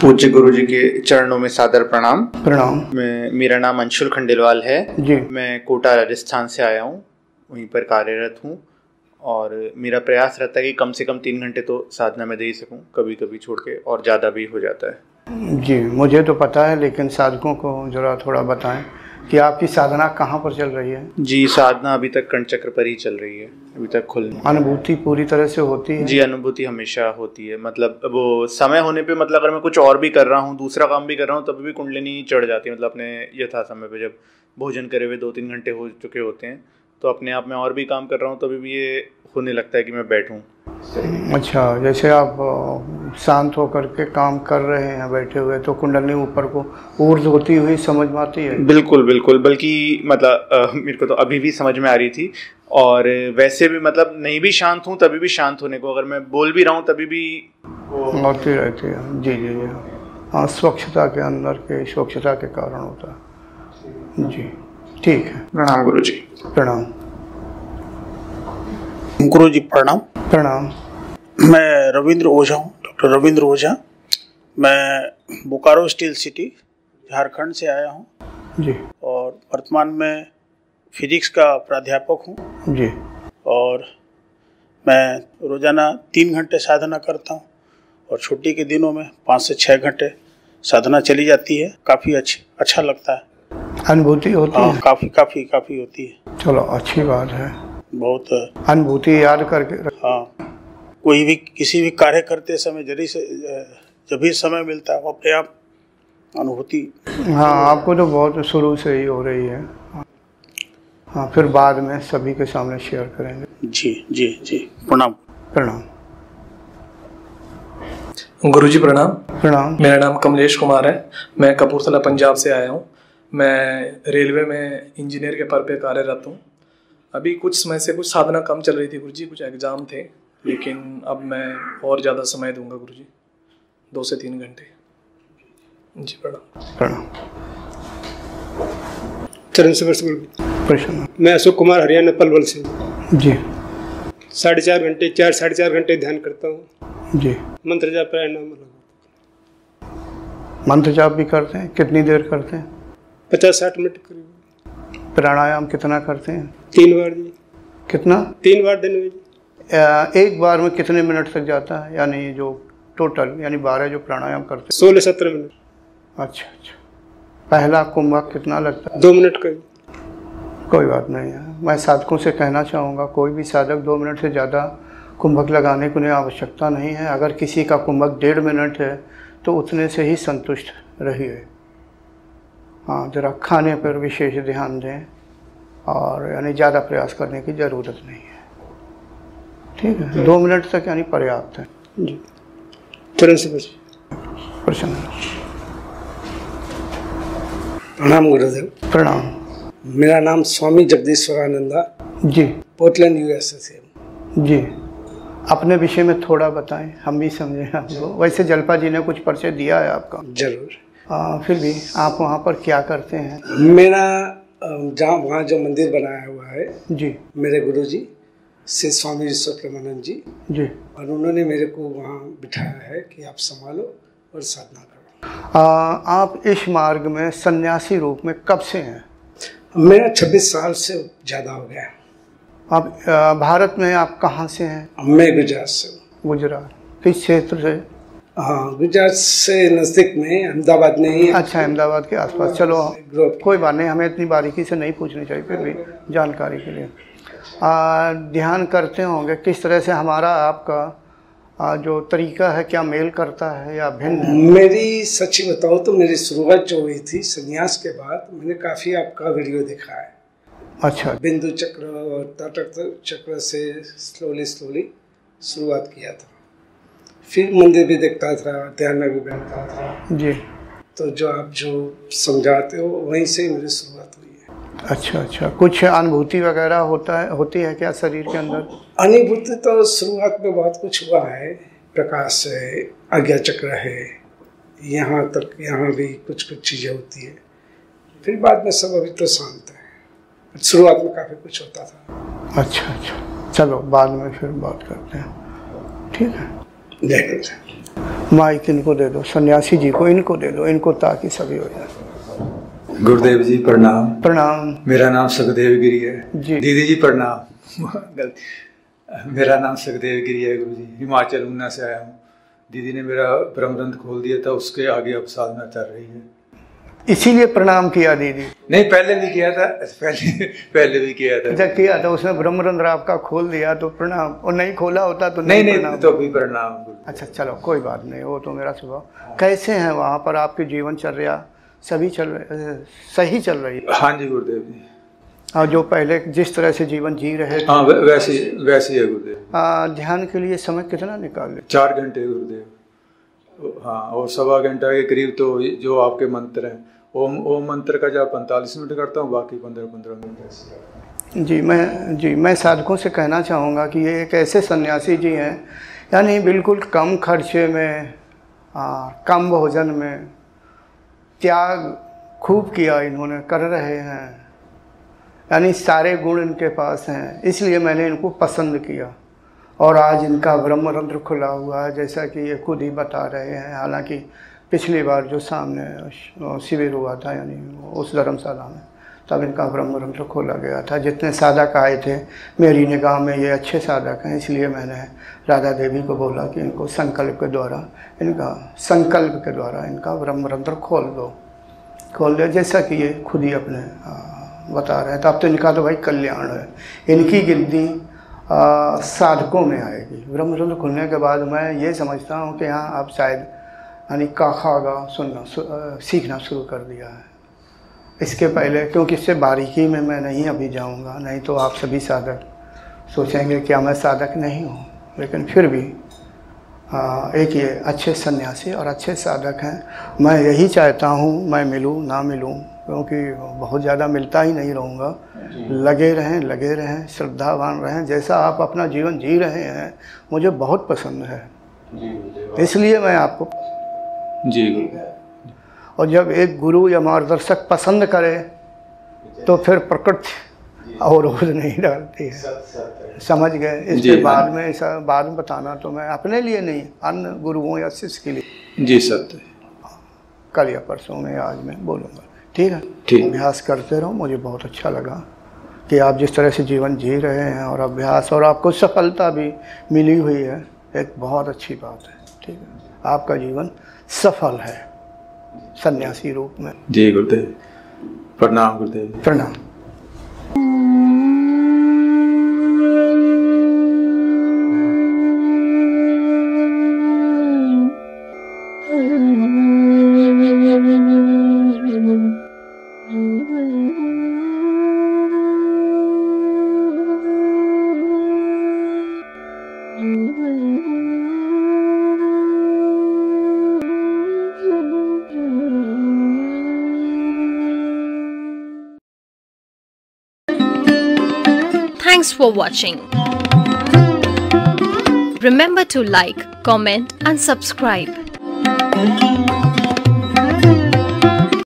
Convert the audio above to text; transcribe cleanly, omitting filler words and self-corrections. पूज्य गुरु जी के चरणों में सादर प्रणाम। प्रणाम। मेरा नाम अंशुल खंडेलवाल है जी। मैं कोटा राजस्थान से आया हूँ, वहीं पर कार्यरत हूँ और मेरा प्रयास रहता है कि कम से कम 3 घंटे तो साधना में दे ही सकूँ, कभी कभी छोड़ के, और ज़्यादा भी हो जाता है जी। मुझे तो पता है, लेकिन साधकों को जरा थोड़ा बताएं कि आपकी साधना कहाँ पर चल रही है। जी, साधना अभी तक कर्णचक्र पर ही चल रही है, अभी तक खुल अनुभूति पूरी तरह से होती है जी। अनुभूति हमेशा होती है, मतलब वो समय होने पे, मतलब अगर मैं कुछ और भी कर रहा हूँ, दूसरा काम भी कर रहा हूँ, तब भी कुंडलिनी चढ़ जाती है। मतलब अपने यथा समय पे जब भोजन करे हुए 2-3 घंटे हो चुके होते हैं, तो अपने आप में और भी काम कर रहा हूँ, तभी भी ये होने लगता है कि मैं बैठूँ। अच्छा, जैसे आप शांत होकर के काम कर रहे हैं बैठे हुए, तो कुंडली ऊपर को ऊर्ज होती हुई समझ में आती है। बिल्कुल बिल्कुल, बल्कि मतलब मेरे को तो अभी भी समझ में आ रही थी। और वैसे भी मतलब नहीं भी शांत हूँ तभी भी शांत होने को, अगर मैं बोल भी रहा हूँ तभी भी होती रहती है। जी जी जी हाँ, स्वच्छता के अंदर के स्वच्छता के कारण होता है जी। ठीक है, प्रणाम गुरु जी। प्रणाम गुरु जी। प्रणाम प्रणाम। मैं रविंद्र ओझा हूँ, डॉक्टर रविंद्र ओझा। मैं बोकारो स्टील सिटी झारखंड से आया हूँ जी, और वर्तमान में फिजिक्स का प्राध्यापक हूँ जी। और मैं रोज़ाना 3 घंटे साधना करता हूँ और छुट्टी के दिनों में 5 से 6 घंटे साधना चली जाती है। काफ़ी अच्छा लगता है, अनुभूति होती है, काफ़ी होती है। चलो अच्छी बात है, बहुत अनुभूति याद करके। हाँ, कोई भी किसी भी कार्य करते समय जब भी समय मिलता है, अपने आप अनुभूति। हाँ, आपको तो बहुत शुरू से ही हो रही है। हाँ, फिर बाद में सभी के सामने शेयर करेंगे। जी जी जी, प्रणाम प्रणाम गुरु जी। प्रणाम प्रणाम। मेरा नाम कमलेश कुमार है, मैं कपूरथला पंजाब से आया हूँ। मैं रेलवे में इंजीनियर के पद पे कार्यरत हूँ। अभी कुछ समय से कुछ साधना कम चल रही थी गुरुजी, कुछ एग्ज़ाम थे, लेकिन अब मैं और ज़्यादा समय दूंगा गुरुजी, 2 से 3 घंटे जी। प्रणाम प्रणाम। चरण स्पर्श गुरु। मैं अशोक कुमार, हरियाणा पलवल से जी। 4.5 घंटे ध्यान करता हूँ जी। मंत्र जाप प्राणायाम। मंत्र जाप भी करते हैं? कितनी देर करते हैं? 50-60 मिनट करीब। प्राणायाम कितना करते हैं? 3 बार जी। कितना? 3 बार दिन में जी। एक बार में कितने मिनट तक जाता है, यानी जो टोटल, यानी 12 जो प्राणायाम करते हैं? 16-17 मिनट। अच्छा अच्छा। पहला कुंभक कितना लगता है? 2 मिनट करीब। कोई बात नहीं है, मैं साधकों से कहना चाहूँगा, कोई भी साधक 2 मिनट से ज़्यादा कुंभक लगाने की उन्हें आवश्यकता नहीं है। अगर किसी का कुंभक 1.5 मिनट है तो उतने से ही संतुष्ट रहिए। हाँ, जरा खाने पर विशेष ध्यान दें, और यानी ज़्यादा प्रयास करने की ज़रूरत नहीं है। ठीक है, 2 मिनट तक यानी पर्याप्त है जी। प्रणाम गुरुदेव। प्रणाम। मेरा नाम स्वामी जगदीश्वरानंद जी, पोर्टलैंड यूएसए से जी। अपने विषय में थोड़ा बताएं, हम भी समझें आपको। वैसे जलपा जी ने कुछ परिचय दिया है आपका। जरूर। फिर भी आप वहाँ पर क्या करते हैं? मेरा वहाँ जो मंदिर बनाया हुआ है जी, मेरे गुरुजी से स्वामी ऋषभप्रमानंद जी, और उन्होंने मेरे को वहाँ बिठाया है कि आप संभालो और साधना करो। आप इस मार्ग में सन्यासी रूप में कब से हैं? मेरा 26 साल से ज़्यादा हो गया। आप भारत में आप कहाँ से हैं? मैं गुजरात से हूँ। गुजरात किस क्षेत्र से? हाँ, गुजरात से नज़दीक में अहमदाबाद में ही। अच्छा, अहमदाबाद के आसपास। चलो, कोई बात नहीं, हमें इतनी बारीकी से नहीं पूछनी चाहिए, फिर भी जानकारी के लिए। ध्यान करते होंगे, किस तरह से हमारा आपका जो तरीका है, क्या मेल करता है या भिन्न? मेरी सच्ची बताओ तो मेरी शुरुआत जो हुई थी संन्यास के बाद, मैंने काफ़ी आपका वीडियो देखा है। अच्छा। बिंदु चक्र और तटस्थ चक्र से स्लोली शुरुआत किया था, फिर मंदिर भी देखता था, ध्यान में भी बैठता था जी। तो जो आप जो समझाते हो वहीं से मेरी शुरुआत हुई है। अच्छा अच्छा। कुछ अनुभूति वगैरह होती है क्या शरीर के अंदर? अनुभूति तो शुरुआत में बहुत कुछ हुआ है, प्रकाश है, आज्ञा चक्र है, यहाँ तक यहाँ भी कुछ कुछ चीज़ें होती हैं, फिर बाद में सब अभी तो शांत है, शुरुआत में काफ़ी कुछ होता था। अच्छा अच्छा, चलो बाद में फिर बात करते हैं, ठीक है। जय हिंद। माइक इनको दे दो, सन्यासी जी को इनको दे दो, इनको, ताकि सभी हो जाए। गुरुदेव जी प्रणाम। प्रणाम। मेरा नाम सुखदेव गिरी है जी। दीदी जी प्रणाम। गलती, मेरा नाम सुखदेव गिरी है गुरु जी, हिमाचल ऊना से आया हूँ। दीदी ने मेरा ब्रह्मग्रंथ खोल दिया था, उसके आगे अब साधना चल रही है, इसीलिए प्रणाम किया दीदी। नहीं, पहले भी किया था, पहले भी किया था। अच्छा, किया था, उसने ब्रह्मग्रंथ आपका खोल दिया तो प्रणाम, और नहीं खोला होता तो नहीं, नहीं तो भी प्रणाम। अच्छा चलो कोई बात नहीं, वो तो मेरा स्वभाव। कैसे है वहाँ पर आपके जीवन चर्या? सभी चल रहे, सही चल रही है? हाँ जी गुरुदेव जी, और जो पहले जिस तरह से जीवन जी रहे, हाँ वैसे ही है गुरुदेव। ध्यान के लिए समय कितना निकाले? 4 घंटे गुरुदेव। हाँ, और 1.25 घंटा के करीब तो जो आपके मंत्र हैं, ओम मंत्र का जाप 45 मिनट करता हूँ, बाकी 15-15 मिनट। मैं साधकों से कहना चाहूँगा कि ये एक ऐसे सन्यासी जी हैं, यानी बिल्कुल कम खर्चे में, कम भोजन में, त्याग खूब किया इन्होंने, कर रहे हैं, यानी सारे गुण इनके पास हैं, इसलिए मैंने इनको पसंद किया। और आज इनका ब्रह्मरंध्र खुला हुआ है, जैसा कि ये खुद ही बता रहे हैं। हालांकि पिछली बार जो सामने शिविर हुआ था, यानी उस धर्मशाला में, तब इनका ब्रह्मरंध्र खोला गया था। जितने साधक आए थे, मेरी निगाह में ये अच्छे साधक हैं, इसलिए मैंने राधा देवी को बोला कि इनको संकल्प के द्वारा इनका ब्रह्मरंध्र खोल दो। जैसा कि ये खुद ही अपने बता रहे हैं, तब तो इनका तो भाई कल्याण है। इनकी गिनती साधकों में आएगी। ब्रह्मरंध्र खुलने के बाद मैं ये समझता हूँ कि हाँ, आप शायद यानी काखागा सुनना सीखना शुरू कर दिया है। इसके पहले, क्योंकि इससे बारीकी में मैं नहीं अभी जाऊंगा, नहीं तो आप सभी साधक सोचेंगे क्या मैं साधक नहीं हूँ। लेकिन फिर भी एक ये अच्छे सन्यासी और अच्छे साधक हैं। मैं यही चाहता हूँ, मैं मिलूँ ना मिलूँ, क्योंकि बहुत ज़्यादा मिलता ही नहीं रहूँगा। लगे रहें, श्रद्धावान रहें। जैसा आप अपना जीवन जी रहे हैं, मुझे बहुत पसंद है, इसलिए मैं आपको जी। और जब एक गुरु या मार्गदर्शक पसंद करे तो फिर प्रकृति और रोज नहीं डालती है, समझ गए। इसके बाद में बताना तो मैं अपने लिए नहीं, अन्य गुरुओं या शिष्य के लिए जी। सत्य, कल या परसों में, आज मैं बोलूँगा, ठीक है। ठीक, अभ्यास करते रहो। मुझे बहुत अच्छा लगा कि आप जिस तरह से जीवन जी रहे हैं, और अभ्यास, और आपको सफलता भी मिली हुई है, एक बहुत अच्छी बात है, ठीक है। आपका जीवन सफल है सन्यासी रूप में। जय गुरुदेव, प्रणाम गुरुदेव, प्रणाम। Thanks for watching. Remember to like, comment and subscribe.